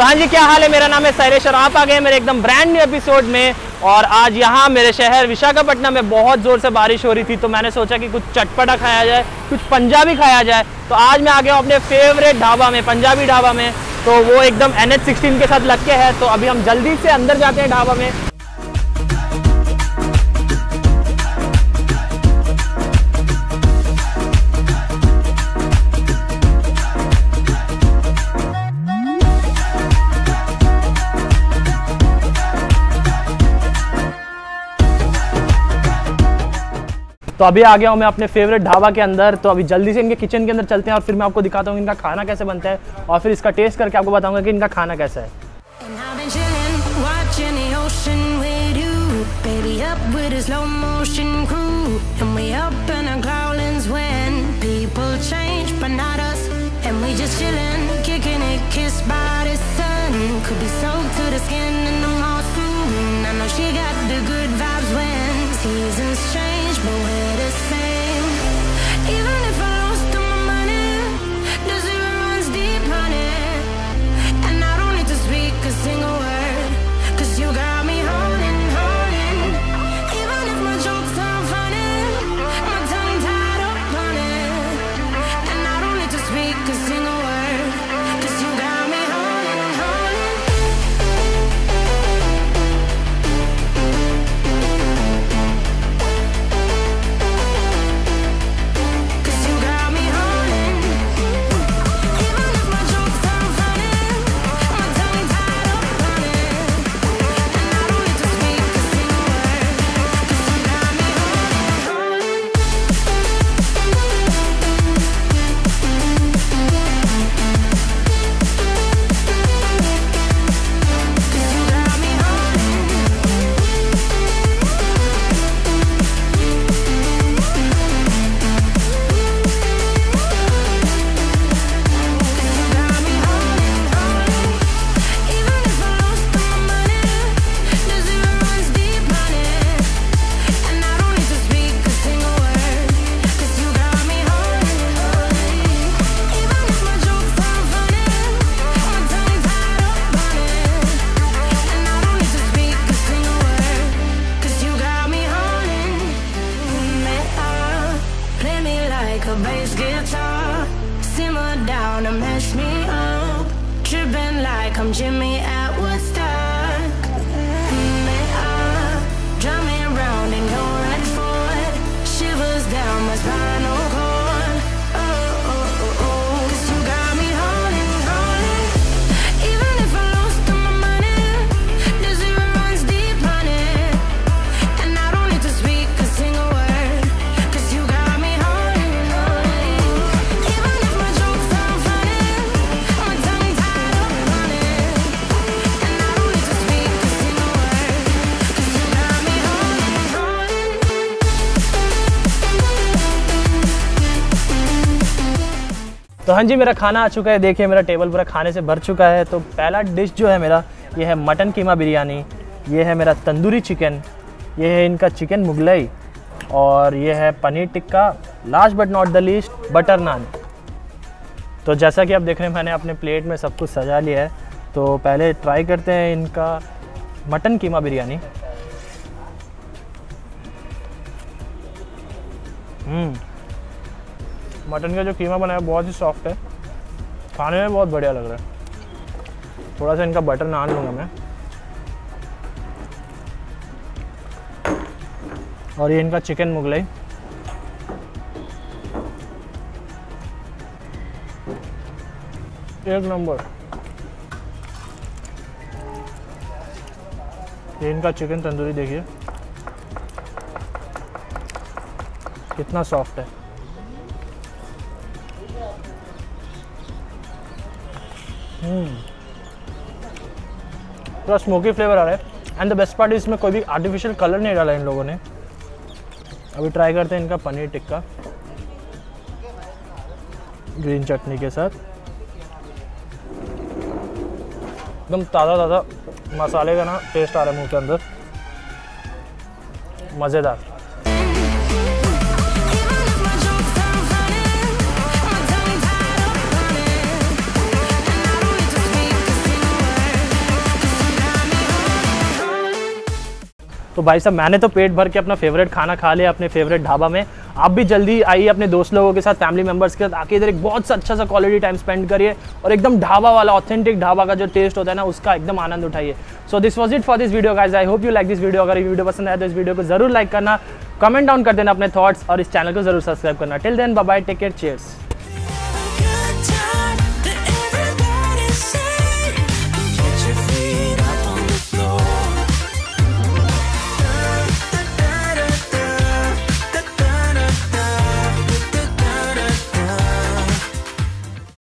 तो हाँ जी, क्या हाल है? मेरा नाम है सहलेश और आप आ गए मेरे एकदम ब्रांड न्यू एपिसोड में। और आज यहाँ मेरे शहर विशाखापट्टनम में बहुत ज़ोर से बारिश हो रही थी, तो मैंने सोचा कि कुछ चटपटा खाया जाए, कुछ पंजाबी खाया जाए। तो आज मैं आ गया हूँ अपने फेवरेट ढाबा में, पंजाबी ढाबा में। तो वो एकदम NH-16 के साथ लग के है। तो अभी हम जल्दी से अंदर जाते हैं ढाबा में। तो अभी आ गया हूँ मैं अपने फेवरेट ढाबा के अंदर। तो अभी जल्दी से इनके किचन के अंदर चलते हैं और फिर मैं आपको दिखाता हूँ इनका खाना कैसे बनता है, और फिर इसका टेस्ट करके आपको बताऊंगा कि इनका खाना कैसा है। I'm Jimmy at Woodstock. Drumming round in your red Ford. Shivers down my spinal cord. Oh, oh, oh, oh. 'Cause you got me holding, holding. Even if I lost all my money, the zero runs deep on it. And I don't need to speak a single word. 'Cause you got me holding, holding. Even if my jokes aren't funny, my tongue tied up on it. तो हाँ जी, मेरा खाना आ चुका है। देखिए मेरा table पूरा खाने से भर चुका है। तो पहला डिश जो है मेरा, ये है मटन कीमा बिरयानी, ये है मेरा तंदूरी चिकन, ये है इनका चिकन मुगलई, और ये है paneer tikka, last but not the least butter naan. तो जैसा कि आप देख रहे हैं, मैंने अपने प्लेट में सब कुछ सजा लिया है। तो पहले ट्राई करते हैं इनका मटन कीमा बिरयानी। मटन का जो कीमा बनाया बहुत ही सॉफ्ट है, खाने में बहुत बढ़िया लग रहा है। थोड़ा सा इनका बटर नान लूँगा मैं, और ये इनका चिकन मुगलई। एक नंबर। ये इनका चिकन तंदूरी, देखिए कितना सॉफ्ट है। पूरा स्मोकी फ्लेवर आ रहा है। एंड द बेस्ट पार्ट, इसमें कोई भी आर्टिफिशियल कलर नहीं डाला इन लोगों ने। अभी ट्राई करते हैं इनका पनीर टिक्का ग्रीन चटनी के साथ। एकदम ताज़ा ताज़ा मसाले का ना टेस्ट आ रहा है मुंह के अंदर, मज़ेदार। तो भाई साहब मैंने तो पेट भर के अपना फेवरेट खाना खा लिया अपने फेवरेट ढाबा में। आप भी जल्दी आइए अपने दोस्त लोगों के साथ, फैमिली मेम्बर्स के साथ, आके इधर एक बहुत सा अच्छा सा क्वालिटी टाइम स्पेंड करिए और एकदम ढाबा वाला ऑथेंटिक ढाबा का जो टेस्ट होता है ना उसका एकदम आनंद उठाइए। So this was it for this video guys, I hope you like this video. अगर ये वीडियो पसंद आया तो इस वीडियो को जरूर लाइक करना, कमेंट डाउन कर देना अपने थॉट्स और इस चैनल को जरूर सब्सक्राइब करना। Till then bye bye, take care, cheers.